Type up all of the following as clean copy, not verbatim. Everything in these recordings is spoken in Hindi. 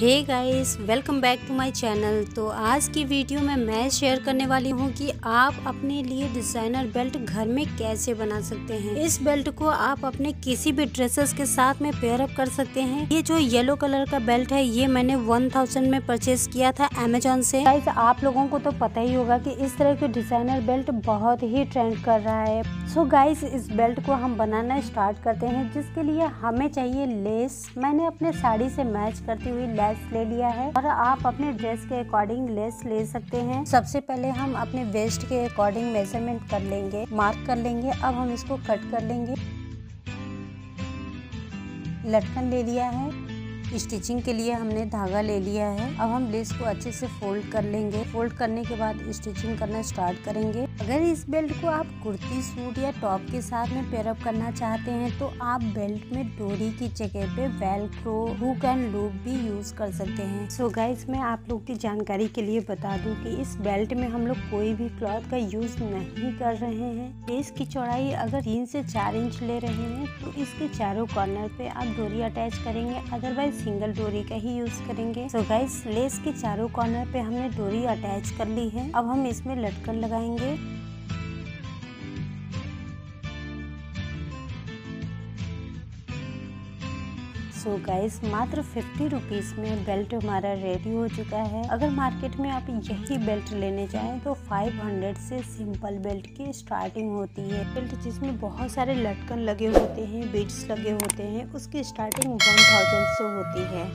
Hey guys welcome back to my channel. तो आज की वीडियो में मैं शेयर करने वाली हूँ कि आप अपने लिए डिज़ाइनर बेल्ट घर में कैसे बना सकते हैं। इस बेल्ट को आप अपने किसी भी ड्रेसेस के साथ में पेयर अप कर सकते हैं। ये जो येलो कलर का बेल्ट है ये मैंने 1000 में परचेज किया था अमेजोन से। गाइस आप लोगों को तो पता ही होगा कि इस तरह के डिज़ाइनर बेल्ट बहुत ही ट्रेंड कर रहा है। सो गाइस इस बेल्ट को हम बनाना स्टार्ट करते हैं, जिसके लिए हमें चाहिए लेस। मैंने अपने साड़ी से मैच करती हुई ले लिया है और आप अपने ड्रेस के अकॉर्डिंग लेस ले सकते हैं। सबसे पहले हम अपने वेस्ट के अकॉर्डिंग मेजरमेंट कर लेंगे, मार्क कर लेंगे। अब हम इसको कट कर लेंगे। लटकन ले लिया है, स्टिचिंग के लिए हमने धागा ले लिया है। अब हम लेस को अच्छे से फोल्ड कर लेंगे। फोल्ड करने के बाद स्टिचिंग करना स्टार्ट करेंगे। अगर इस बेल्ट को आप कुर्ती सूट या टॉप के साथ में पेयर अप करना चाहते हैं तो आप बेल्ट में डोरी की जगह पे वेलक्रो, हुक एंड लूप भी यूज कर सकते हैं। सो गाइस मैं आप लोग की जानकारी के लिए बता दूं कि इस बेल्ट में हम लोग कोई भी क्लॉथ का यूज नहीं कर रहे हैं। बेस की चौड़ाई अगर 3 से 4 इंच ले रहे हैं तो इसके चारों कॉर्नर पे आप डोरी अटैच करेंगे, अदरवाइज सिंगल डोरी का ही यूज करेंगे। सो गाइस लेस के चारों कॉर्नर पे हमने डोरी अटैच कर ली है। अब हम इसमें लटकन लगाएंगे। सो गाइस मात्र 50 रुपीज़ में बेल्ट हमारा रेडी हो चुका है। अगर मार्केट में आप यही बेल्ट लेने जाएं तो 500 से सिंपल बेल्ट की स्टार्टिंग होती है। बेल्ट जिसमें बहुत सारे लटकन लगे होते हैं, बीड्स लगे होते हैं, उसकी स्टार्टिंग 1000 से होती है।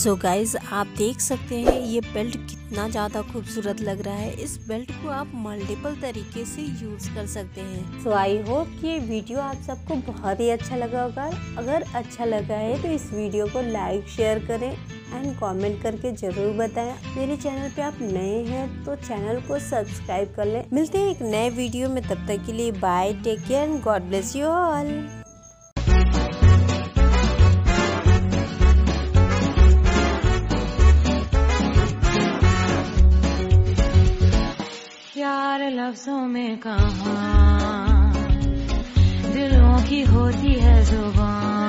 सो गाइस आप देख सकते हैं ये बेल्ट कितना ज़्यादा खूबसूरत लग रहा है। इस बेल्ट को आप मल्टीपल तरीके से यूज कर सकते हैं। सो आई होप ये वीडियो आप सबको बहुत ही अच्छा लगा होगा। अगर अच्छा लगा है तो इस वीडियो को लाइक शेयर करें एंड कमेंट करके जरूर बताएं। मेरे चैनल पे आप नए हैं तो चैनल को सब्सक्राइब कर लें। मिलते हैं एक नए वीडियो में, तब तक के लिए bye, take care and God bless you all. प्यार लफ्जों में कहाँ, दिलों की होती है जुबान।